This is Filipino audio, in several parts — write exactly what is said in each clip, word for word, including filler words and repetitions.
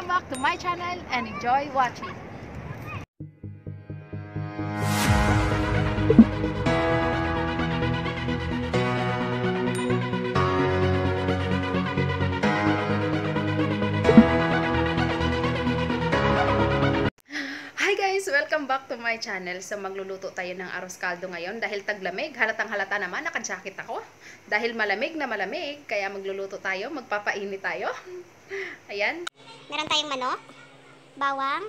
welcome back to my channel and enjoy watching. Welcome back to my channel. So magluluto tayo ng arroz caldo ngayon dahil taglamig. Halatang halata naman, nakajacket ako. Dahil malamig na malamig, kaya magluluto tayo, magpapainit tayo. Ayan. Meron tayong manok, bawang,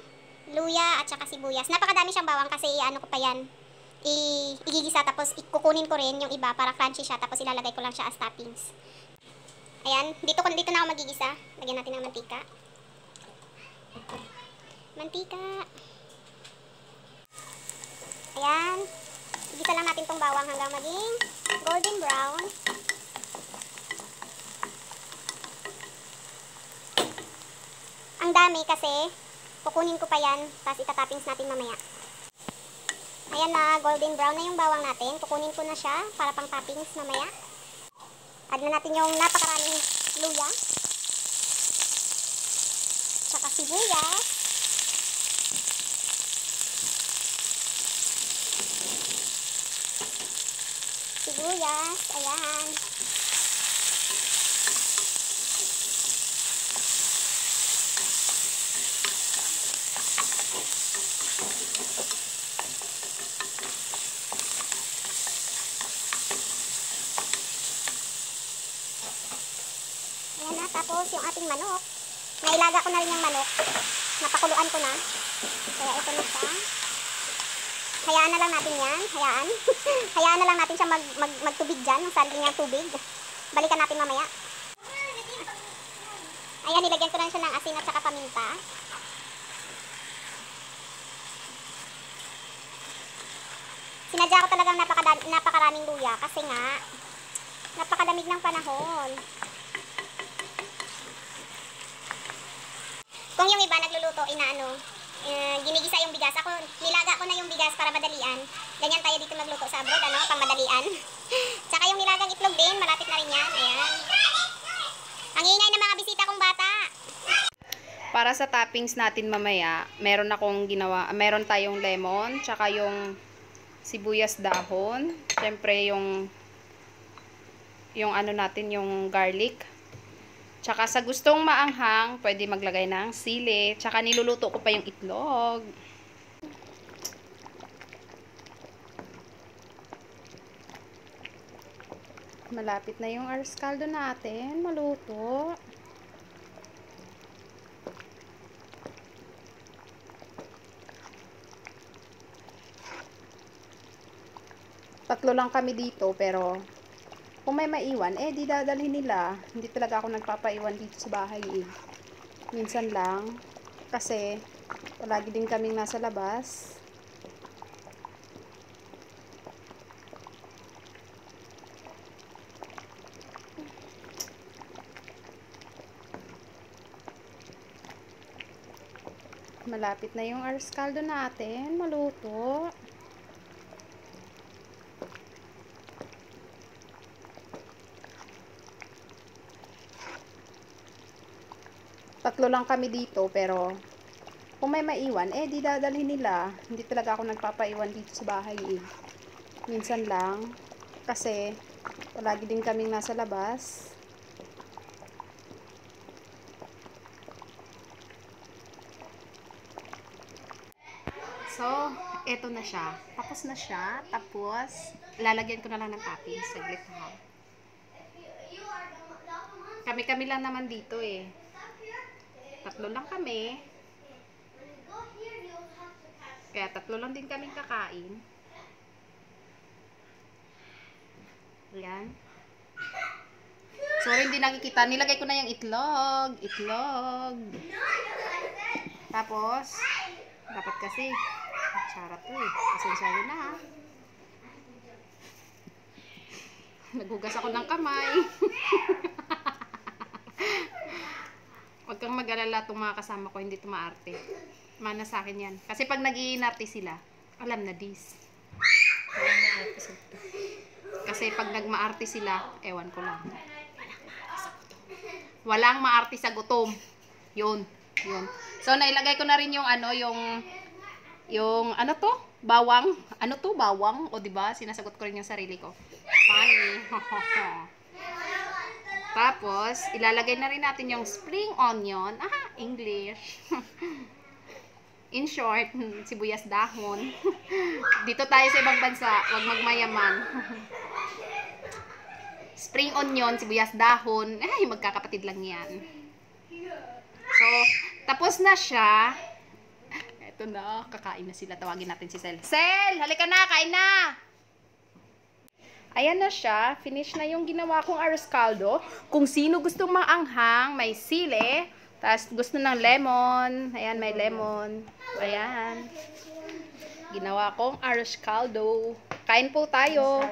luya at saka sibuyas. Napakadami siyang bawang kasi ano ko pa yan, igigisa tapos ikukunin ko rin yung iba para crunchy siya tapos ilalagay ko lang siya as toppings. Ayan, dito, dito na ako magigisa. Lagyan natin ng mantika. Mantika. Ayan, igisa lang natin tong bawang hanggang maging golden brown. Ang dami kasi, kukunin ko pa yan, tapos itatoppings natin mamaya. Ayan na, golden brown na yung bawang natin. Kukunin ko na siya para pang toppings mamaya. Add na natin yung napakaraming luya. Tsaka sibuyas. Sibuyas, ayan. Ayan na, tapos yung ating manok. Nailaga ko na rin yung manok. Napakuluan ko na. Kaya ito na siya. Hayaan na lang natin yan. Hayaan. Hayaan na lang natin siya mag, mag, magtubig dyan. Yung sardine niyang tubig. Balikan natin mamaya. Ayan, nilagyan ko na siya ng asin at saka paminta. Sinadya ko talagang napakadami, napakaraming luya. Kasi nga, napakadamig ng panahon. Kung yung iba nagluluto, inaano, Uh, ginigisa yung bigas. Ako, nilaga ko na yung bigas para madalian. Ganyan tayo dito magluto sa abroad, ano? Pamadalian. Tsaka yung nilagang itlog din, malapit na rin yan. Ayan. Ang ingay ng mga bisita kong bata. Para sa toppings natin mamaya, meron akong ginawa, meron tayong lemon, tsaka yung sibuyas dahon. Siyempre yung yung ano natin, yung garlic. Tsaka sa gustong maanghang, pwede maglagay ng sili. Tsaka niluluto ko pa yung itlog. Malapit na yung arroz caldo natin. Maluto. Tatlo lang kami dito, pero kung may maiwan, eh di dadalhin nila. Hindi talaga ako nagpapaiwan dito sa bahay eh. Minsan lang. Kasi palagi din kaming nasa labas. Malapit na yung arroz caldo natin. Maluto. Tatlo lang kami dito, pero kung may maiwan, eh di dadalhin nila. Hindi talaga ako nagpapaiwan dito sa bahay eh. Minsan lang. Kasi palagi din kaming nasa labas. So, eto na siya. Tapos na siya. Tapos, lalagyan ko na lang ng toppings. Saglit na. Kami-kami lang naman dito eh. Tatlo lang kami. Kaya tatlo lang din kaming kakain. Ayan. Sorry, hindi nakikita. Nilagay ko na yung itlog. Itlog. Tapos, dapat kasi, magsara to eh. Pasensya nyo na ha. Naghugas ako ng kamay. Huwag kang mag-alala, itong mga kasama ko, hindi tumaarte. Mana sa akin yan. Kasi pag nag-iinarte sila, alam na this. Kasi pag nagmaarte sila, ewan ko lang. Walang maarte sa gutom. Walang maarte sa gutom. Yun. Yun. So nailagay ko na rin yung ano, yung yung ano to? Bawang. Ano to? Bawang, o di ba? Sinasagot ko rin yung sarili ko. Funny. Tapos ilalagay na rin natin yung spring onion. Aha, English. In short, sibuyas dahon. Dito tayo sa ibang bansa, wag magmayaman. Spring onion, sibuyas dahon. Ay, magkakapatid lang yan. So, tapos na siya. Ito na, kakain na sila. Tawagin natin si Sel. Sel, halika na, kain na! Ayan na siya. Finish na yung ginawa kong arroz caldo. Kung sino gustong maanghang, may sile. Tapos gusto ng lemon. Ayan, may lemon. Ayan. Ginawa kong arroz caldo. Kain po tayo.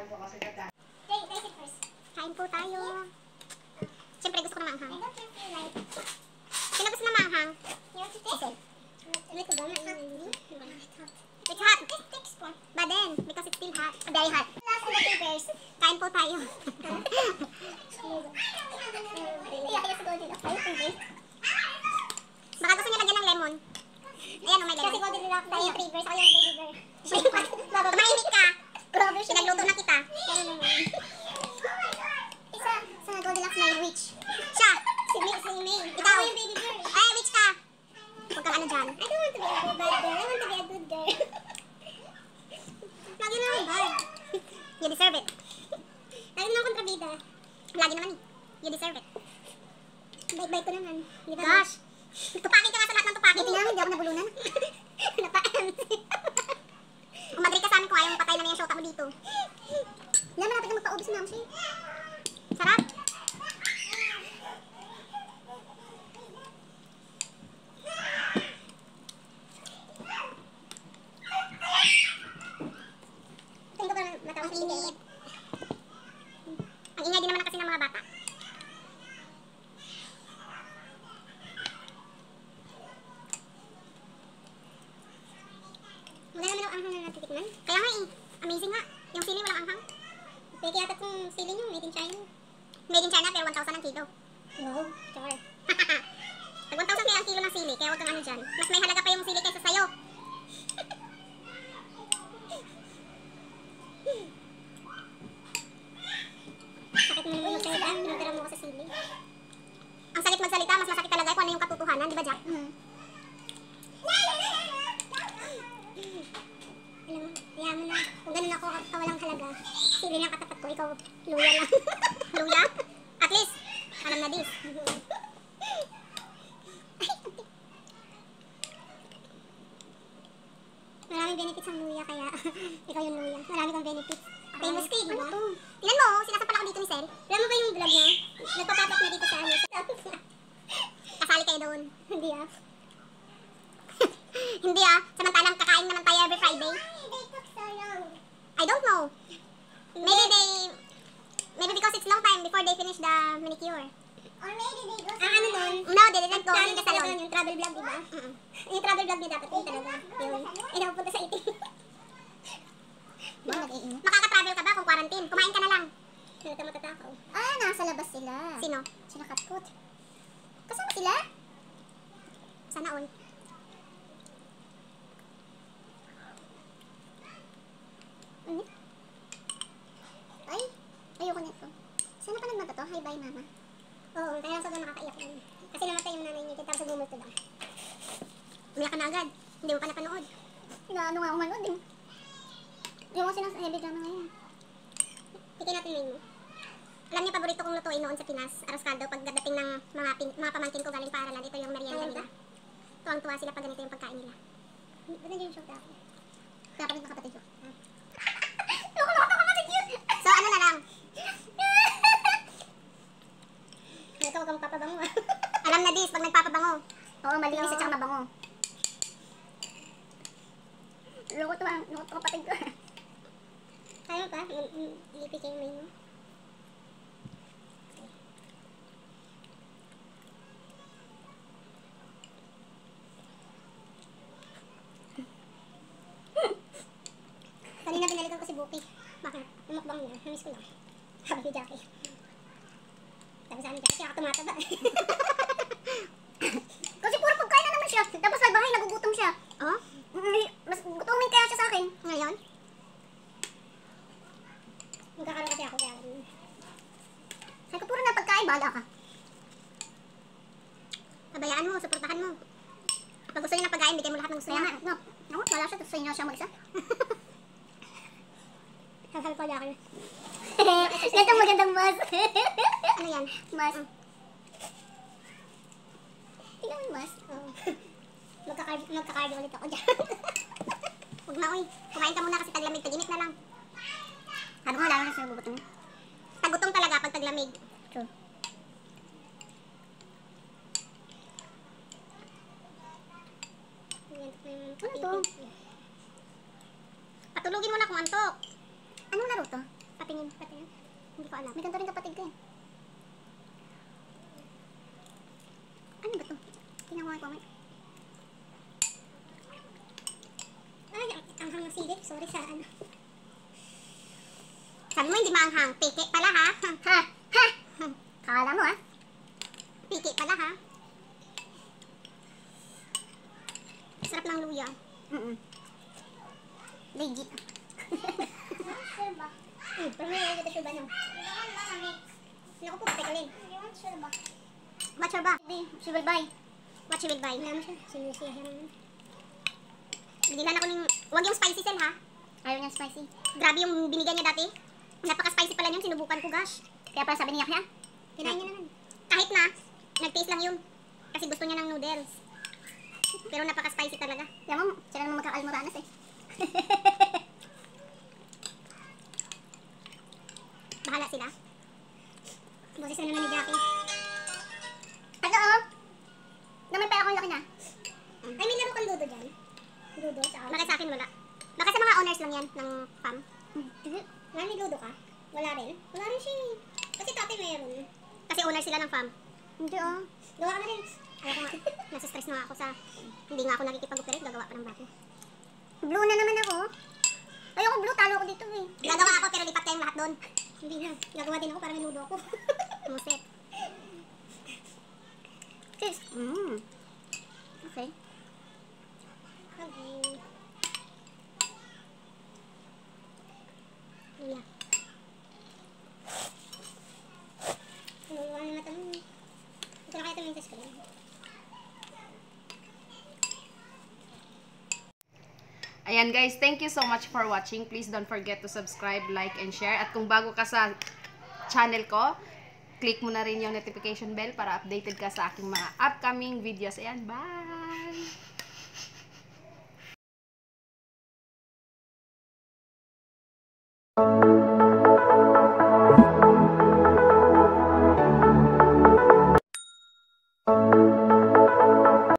Kain po tayo. Siyempre gusto ko na maanghang. Sino gusto na maanghang? Okay. It's hot. But then, because it's still hot. Very hot. Kain po tayo. Baka gusto niya lagyan ng lemon. Ayan o, may lemon. Kasi golden nila ako. Yung flavors. Ako yung flavor. Mahimik ka. Pinagluto na kita. Isa. Sa golden nila may witch. Siya. Si May. Ikaw. Ay, witch ka. Huwag kang ano dyan. I don't want to be a bad girl. I want to be a good girl. Lagi naman bad. You deserve it. Lagi naman kontrabida. Lagi naman eh. You deserve it. Bait-bait ko naman. Gosh. Tupakit ka sa lahat ng tupakit. Hindi namin, hindi ako nabulunan. Kung madrid ka sa amin ko, ayaw mapatay na na yung shota mo dito. Hindi naman natin magpaubos na ako siya. Sarap. Tingin ko pa naman matawang pinit. Ang ingay din naman kasi ng mga bata. Kaya nga eh, amazing nga. Yung sili walang anghang. Pwede yata kung sili nyo, made in China. Made in China pero one thousand ang kilo. Wow, char. Pag one thousand kaya ang kilo ng sili, kaya huwag kang ano dyan. Mas may halaga pa yung sili kaysa sayo. Sakit mo yung salita, pinagdara mo ko sa sili. Ang sakit magsalita, mas masakit talaga kung ano yung katotohanan, di ba Jack? Hmm. Kaya mo na, kung ganun ako, kawalang halaga, sili na katapat ko, ikaw, luya lang. Luya? At least, alam na this. Maraming benefits ang luya, kaya ikaw yung luya. Marami kang benefits. Famous ka, di ba? Tingnan mo, sinasampal ako dito ni Sel. Alam mo ba yung vlog niya? Nagpapatap na dito sa amin. Kasali kayo doon. Hindi ah. Hindi ah. Samantalang kakain naman tayo every Friday. I don't know. Maybe they, maybe because it's long time before they finish the manicure. Or maybe they go. Ah, ano nun? No, they didn't go. Hindi ka salon. Yung travel vlog, diba? Yung travel vlog niya dapat yun talaga. Yun. Ay, nakapunta sa iting. Makaka-travel ka ba kung quarantine? Kumain ka na lang. Kaya ito matatakaw. Ah, nasa labas sila. Sino? Sino katkot? Kasama sila? Sana all. Ay, ayoko nito. Sana pa nagmata to? Hi, bye, mama. Oo, kaya lang sobrang nakakaiyak ko. Kasi namatay yung nanay niya, tapos nagmumulto lang. Umiyak ka na agad. Hindi mo pa napanood. Ano nga akong manood eh. Hindi mo sinas heavy drama ngayon. Tikin natin main mo. Alam niyo, paborito kong lutuin noon sa Pinas, arroz caldo, pagdating ng mga, pin mga pamangkin ko galing para lang. Ito yung merienda nila. Tuwang-tuwa sila pag ganito yung pagkain nila. Ba't nandiyo yung show ka ako? Kaya pa rin nakapatid ko. So, ano na lang? Ito, huwag kang magpapabango ah. Alam na this, pag nagpapabango. Oo, malinis at saka mabango. Loko to ah, loko to kapatid ko. Kaya mo pa? Lipit yung main mo. Kanina binalikan ko si Buki. Bakit? Umakbang niya. Namiss ko lang. Habang ni Jackie. Sabi sa amin, Jackie, ako tumataba. Kasi puro pagkain. ngayon nagugutom siya. Oh? Mas gutumin kaya siya sa akin ngayon. Magkakaroon kasi ako kaya. Sabi ko, puro na pagkain, bahala ka. Pabayaan mo, suportahan mo. Pag gusto niya na pagkain, bigay mo lahat ng gusto niya. No, no, wala siya, gusto niya siya mag-isa. Sasal ko niya ako. Gantong magandang mas. Ano yan? Mas. Tignan mo yung mas. Magkakardio ulit ako dyan. Huwag maoy. Kumain ka muna kasi taglamig. Tag-init na lang. Sabi ko, lalo na siya nagbubutom. Paggutom talaga pag taglamig. True. Ano ito? Patulugin mo na kung antok. Anong laro to? Patingin, patingin. Hindi ko alam. May ganito rin kapatid ko eh. Ano ba ito? Tinawag ko ako. Ay, ang hang ng silip. Sorry sa ano. Sabi mo hindi maanghang. Peke pala ha. Ha! Ha! Kala mo ha. Peke pala ha. Sarap ng luya. Mm-mm. Legit. Sherba. Hmm, pero may nagkita sherba nyo. Naku po, kapikalin. What sherba? What sherba? She will buy. What she will buy? Wala mo siya. Sinusiya siya naman. Ginan ako ng... Huwag yung spicy sel ha. Ayaw niya spicy. Grabe yung binigyan niya dati. Napaka-spicy pala yun. Sinubukan ko, gosh. Kaya pala sabi niya kaya. Kinain niya naman. Kahit na, nag-taste lang yun. Kasi gusto niya ng noodles. Pero napaka-spicy talaga. Alam mo, sila naman magka-almoranas eh. Bahala sila. Boses na naman ni Jackie. Ano oh? Naman pala akong laki na. Ay, may laro kang dudo dyan. Dudo sa akin. Bakit sa akin wala? Baka sa mga owners lang yan ng farm. Wala, may dudo ka? Wala rin? Wala rin siya eh. Kasi tatay mayroon. Kasi owners sila ng farm. Hindi oh. Gawa ka na rin. Ayoko nga, nasa-stress na ako sa... Hindi nga ako nakikipag-operate, gagawa pa ng bago. Blue na naman ako. Ayoko blue, talo ako dito eh. Gagawa ako pero lipat kayong lahat doon. Hindi na, gagawa din ako para minudo ako. Muset. Sis. Mm. Okay. Okay. Yeah. Ano ba na natanong? Ito na kaya ito yung test ko lang. Ayan guys, thank you so much for watching. Please don't forget to subscribe, like, and share. At kung bago ka sa channel ko, click mo na rin yung notification bell para updated ka sa aking mga upcoming videos. Ayan, bye!